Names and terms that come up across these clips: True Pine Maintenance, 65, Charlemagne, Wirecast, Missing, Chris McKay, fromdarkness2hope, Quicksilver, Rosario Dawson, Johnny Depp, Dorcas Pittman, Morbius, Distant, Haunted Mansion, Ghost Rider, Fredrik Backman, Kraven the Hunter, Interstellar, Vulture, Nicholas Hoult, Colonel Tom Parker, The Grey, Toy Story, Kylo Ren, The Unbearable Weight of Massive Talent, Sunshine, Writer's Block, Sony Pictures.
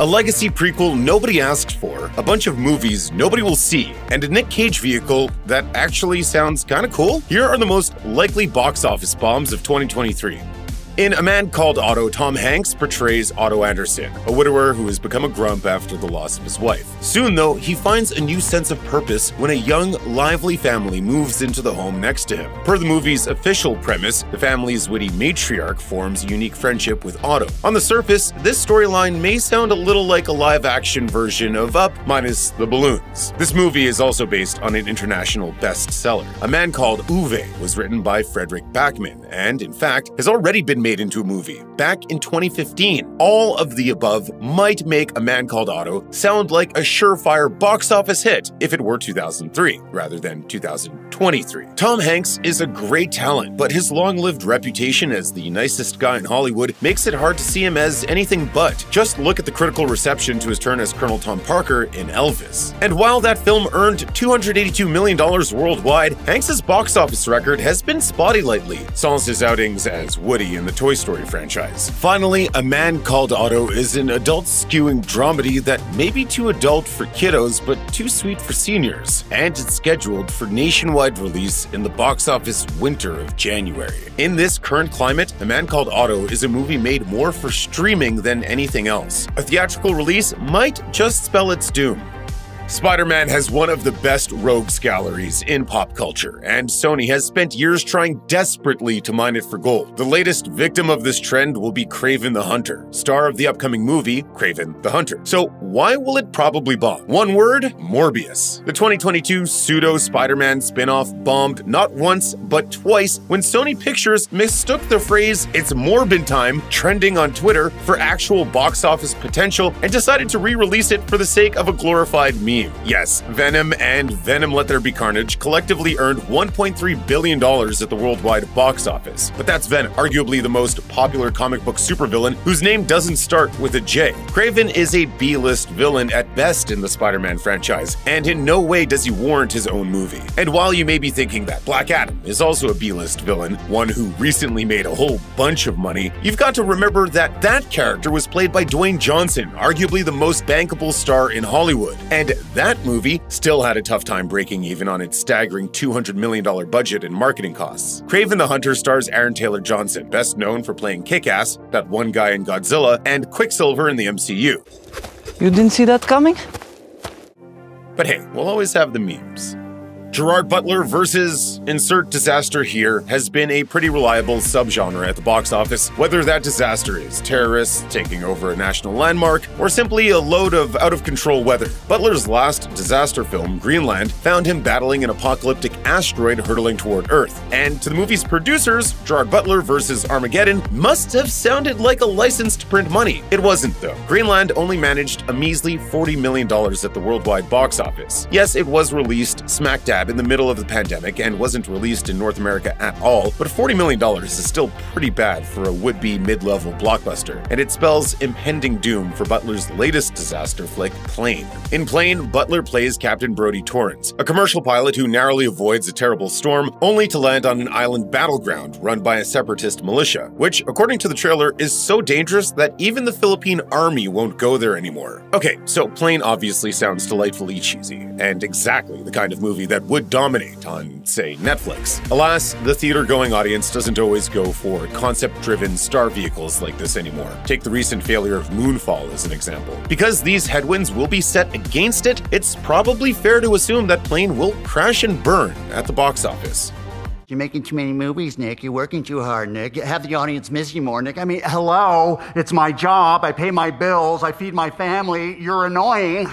a legacy prequel nobody asked for, a bunch of movies nobody will see, and a Nick Cage vehicle that actually sounds kinda cool? Here are the most likely box office bombs of 2023. In A Man Called Otto, Tom Hanks portrays Otto Anderson, a widower who has become a grump after the loss of his wife. Soon, though, he finds a new sense of purpose when a young, lively family moves into the home next to him. Per the movie's official premise, the family's witty matriarch forms a unique friendship with Otto. On the surface, this storyline may sound a little like a live-action version of Up, minus the balloons. This movie is also based on an international bestseller. A Man Called Ove was written by Fredrik Backman and, in fact, has already been made into a movie back in 2015. All of the above might make A Man Called Otto sound like a surefire box office hit if it were 2003 rather than 2023. Tom Hanks is a great talent, but his long-lived reputation as the nicest guy in Hollywood makes it hard to see him as anything but. Just look at the critical reception to his turn as Colonel Tom Parker in Elvis. And while that film earned $282 million worldwide, Hanks' box office record has been spotty lately, sans his outings as Woody in the Toy Story franchise. Finally, A Man Called Otto is an adult-skewing dramedy that may be too adult for kiddos but too sweet for seniors, and it's scheduled for nationwide release in the box office winter of January. In this current climate, A Man Called Otto is a movie made more for streaming than anything else. A theatrical release might just spell its doom. Spider-Man has one of the best rogues galleries in pop culture, and Sony has spent years trying desperately to mine it for gold. The latest victim of this trend will be Kraven the Hunter, star of the upcoming movie Kraven the Hunter. So why will it probably bomb? One word: Morbius. The 2022 pseudo-Spider-Man spin-off bombed not once, but twice when Sony Pictures mistook the phrase "It's Morbin Time" trending on Twitter for actual box office potential and decided to re-release it for the sake of a glorified meme. Yes, Venom and Venom Let There Be Carnage collectively earned $1.3 billion at the worldwide box office. But that's Venom, arguably the most popular comic book supervillain whose name doesn't start with a J. Kraven is a B-list villain at best in the Spider-Man franchise, and in no way does he warrant his own movie. And while you may be thinking that Black Adam is also a B-list villain, one who recently made a whole bunch of money, you've got to remember that that character was played by Dwayne Johnson, arguably the most bankable star in Hollywood. And that movie still had a tough time breaking even on its staggering $200 million budget and marketing costs. Kraven the Hunter stars Aaron Taylor-Johnson, best known for playing Kick-Ass, that one guy in Godzilla, and Quicksilver in the MCU. You didn't see that coming? But hey, we'll always have the memes. Gerard Butler versus insert disaster here has been a pretty reliable subgenre at the box office, whether that disaster is terrorists taking over a national landmark or simply a load of out-of-control weather. Butler's last disaster film, Greenland, found him battling an apocalyptic asteroid hurtling toward Earth. And to the movie's producers, Gerard Butler versus Armageddon must have sounded like a license to print money. It wasn't, though. Greenland only managed a measly $40 million at the worldwide box office. Yes, it was released smack dab in the middle of the pandemic and wasn't released in North America at all, but $40 million is still pretty bad for a would-be mid-level blockbuster, and it spells impending doom for Butler's latest disaster flick, Plane. In Plane, Butler plays Captain Brody Torrance, a commercial pilot who narrowly avoids a terrible storm only to land on an island battleground run by a separatist militia, which, according to the trailer, is so dangerous that even the Philippine army won't go there anymore. Okay, so Plane obviously sounds delightfully cheesy, and exactly the kind of movie that would dominate on, say, Netflix. Alas, the theater-going audience doesn't always go for concept-driven star vehicles like this anymore. Take the recent failure of Moonfall as an example. Because these headwinds will be set against it, it's probably fair to assume that Plane will crash and burn at the box office. You're making too many movies, Nick. You're working too hard, Nick. Have the audience miss you more, Nick. I mean, hello, it's my job. I pay my bills. I feed my family. You're annoying.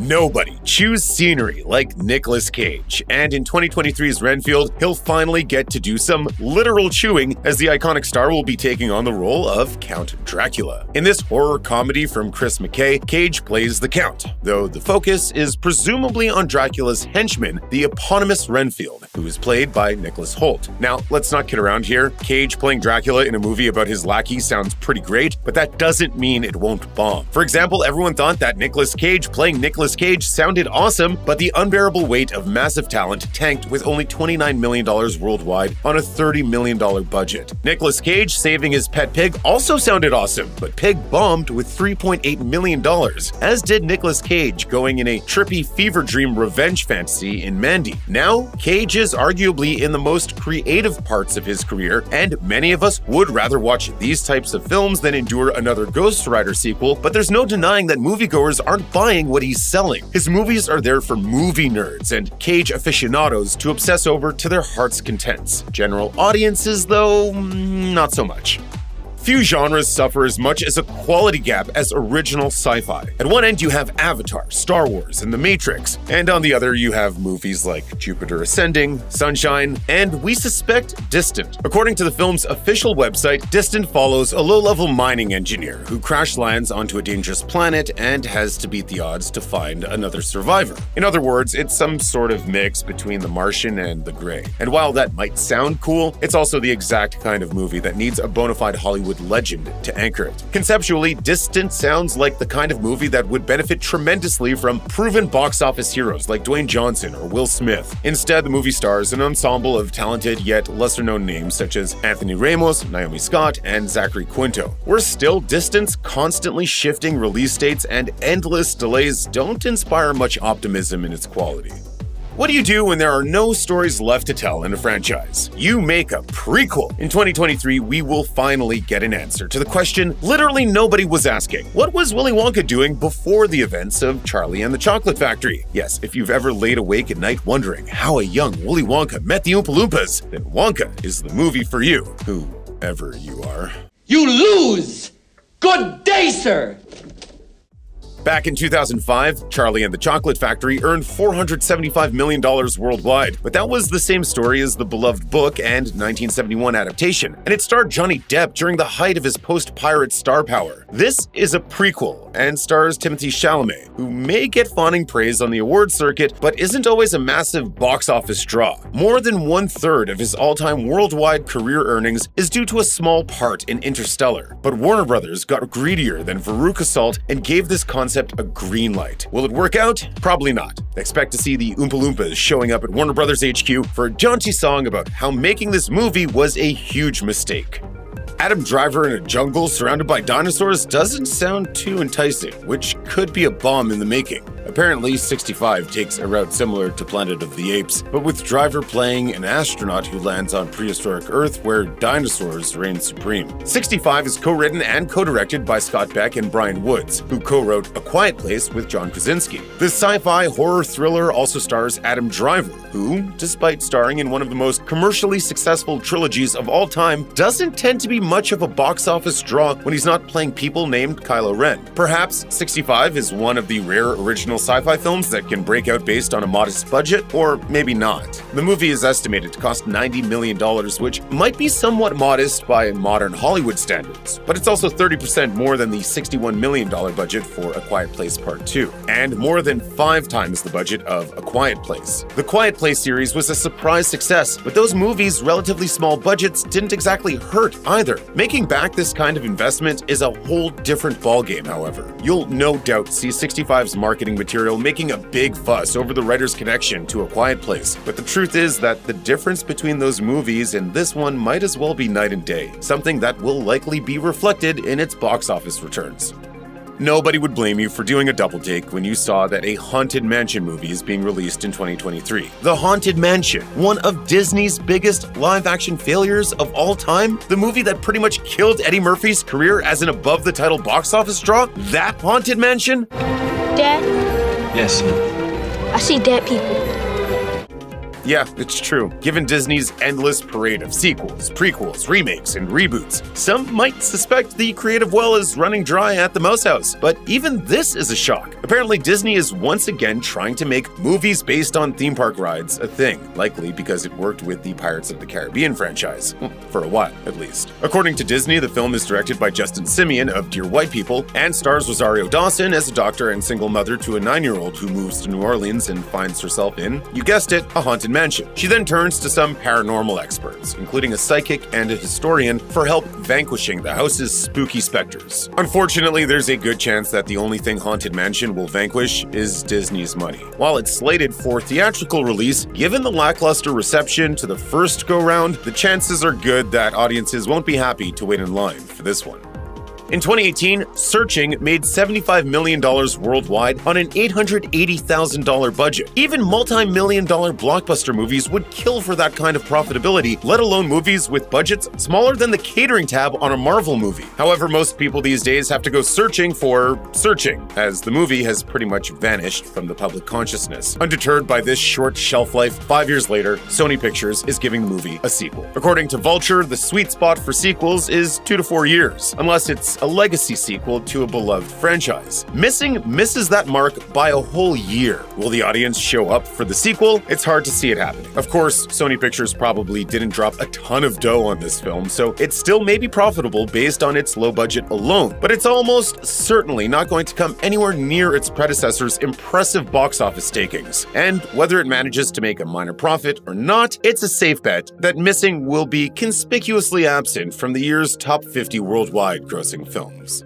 Nobody chews scenery like Nicolas Cage, and in 2023's Renfield, he'll finally get to do some literal chewing as the iconic star will be taking on the role of Count Dracula. In this horror comedy from Chris McKay, Cage plays the Count, though the focus is presumably on Dracula's henchman, the eponymous Renfield, who is played by Nicholas Hoult. Now, let's not kid around here. Cage playing Dracula in a movie about his lackey sounds pretty great, but that doesn't mean it won't bomb. For example, everyone thought that Nicolas Cage playing Nicholas Nicolas Cage sounded awesome, but the unbearable weight of massive talent tanked with only $29 million worldwide on a $30 million budget. Nicolas Cage saving his pet pig also sounded awesome, but Pig bombed with $3.8 million, as did Nicolas Cage going in a trippy fever dream revenge fantasy in Mandy. Now, Cage is arguably in the most creative parts of his career, and many of us would rather watch these types of films than endure another Ghost Rider sequel, but there's no denying that moviegoers aren't buying what he's selling. His movies are there for movie nerds and Cage aficionados to obsess over to their heart's contents. General audiences, though, not so much. Few genres suffer as much as a quality gap as original sci-fi. At one end you have Avatar, Star Wars, and The Matrix, and on the other you have movies like Jupiter Ascending, Sunshine, and we suspect Distant. According to the film's official website, Distant follows a low-level mining engineer who crash lands onto a dangerous planet and has to beat the odds to find another survivor. In other words, it's some sort of mix between The Martian and The Grey. And while that might sound cool, it's also the exact kind of movie that needs a bona fide Hollywood legend to anchor it. Conceptually, Distant sounds like the kind of movie that would benefit tremendously from proven box office heroes like Dwayne Johnson or Will Smith. Instead, the movie stars an ensemble of talented yet lesser-known names such as Anthony Ramos, Naomi Scott, and Zachary Quinto. Worse still, Distant's constantly shifting release dates and endless delays don't inspire much optimism in its quality. What do you do when there are no stories left to tell in a franchise? You make a prequel. In 2023, we will finally get an answer to the question literally nobody was asking. What was Willy Wonka doing before the events of Charlie and the Chocolate Factory? Yes, if you've ever laid awake at night wondering how a young Willy Wonka met the Oompa Loompas, then Wonka is the movie for you, whoever you are. You lose! Good day, sir! Back in 2005, Charlie and the Chocolate Factory earned $475 million worldwide, but that was the same story as the beloved book and 1971 adaptation, and it starred Johnny Depp during the height of his post-pirate star power. This is a prequel and stars Timothée Chalamet, who may get fawning praise on the award circuit, but isn't always a massive box office draw. More than one-third of his all-time worldwide career earnings is due to a small part in Interstellar, but Warner Brothers got greedier than Veruca Salt and gave this concept a green light. Will it work out? Probably not. Expect to see the Oompa Loompas showing up at Warner Brothers HQ for a jaunty song about how making this movie was a huge mistake. Adam Driver in a jungle surrounded by dinosaurs doesn't sound too enticing, which could be a bomb in the making. Apparently, 65 takes a route similar to Planet of the Apes, but with Driver playing an astronaut who lands on prehistoric Earth where dinosaurs reign supreme. 65 is co-written and co-directed by Scott Beck and Brian Woods, who co-wrote A Quiet Place with John Krasinski. This sci-fi horror thriller also stars Adam Driver, who, despite starring in one of the most commercially successful trilogies of all time, doesn't tend to be much of a box office draw when he's not playing people named Kylo Ren. Perhaps 65 is one of the rare original sci-fi films that can break out based on a modest budget, or maybe not. The movie is estimated to cost $90 million, which might be somewhat modest by modern Hollywood standards, but it's also 30% more than the $61 million budget for A Quiet Place Part 2, and more than 5 times the budget of A Quiet Place. The Quiet Place series was a surprise success, but those movies' relatively small budgets didn't exactly hurt either. Making back this kind of investment is a whole different ballgame, however. You'll no doubt see 65's marketing material making a big fuss over the writer's connection to A Quiet Place, but the truth is that the difference between those movies and this one might as well be night and day, something that will likely be reflected in its box office returns. Nobody would blame you for doing a double take when you saw that a Haunted Mansion movie is being released in 2023. The Haunted Mansion, one of Disney's biggest live-action failures of all time, the movie that pretty much killed Eddie Murphy's career as an above-the-title box office draw, that Haunted Mansion? Dad? Yes. I see dead people. Yeah, it's true. Given Disney's endless parade of sequels, prequels, remakes, and reboots, some might suspect the creative well is running dry at the Mouse House, but even this is a shock. Apparently, Disney is once again trying to make movies based on theme park rides a thing, likely because it worked with the Pirates of the Caribbean franchise. For a while, at least. According to Disney, the film is directed by Justin Simien of Dear White People and stars Rosario Dawson as a doctor and single mother to a 9-year-old who moves to New Orleans and finds herself in, you guessed it, a haunted mansion. mansion. She then turns to some paranormal experts, including a psychic and a historian, for help vanquishing the house's spooky specters. Unfortunately, there's a good chance that the only thing Haunted Mansion will vanquish is Disney's money. While it's slated for theatrical release, given the lackluster reception to the first go-round, the chances are good that audiences won't be happy to wait in line for this one. In 2018, Searching made $75 million worldwide on an $880,000 budget. Even multi-million-dollar blockbuster movies would kill for that kind of profitability, let alone movies with budgets smaller than the catering tab on a Marvel movie. However, most people these days have to go searching for searching, as the movie has pretty much vanished from the public consciousness. Undeterred by this short shelf life, 5 years later, Sony Pictures is giving the movie a sequel. According to Vulture, the sweet spot for sequels is 2 to 4 years, unless it's a legacy sequel to a beloved franchise. Missing misses that mark by a whole year. Will the audience show up for the sequel? It's hard to see it happening. Of course, Sony Pictures probably didn't drop a ton of dough on this film, so it still may be profitable based on its low budget alone, but it's almost certainly not going to come anywhere near its predecessor's impressive box office takings. And whether it manages to make a minor profit or not, it's a safe bet that Missing will be conspicuously absent from the year's top 50 worldwide grossing films.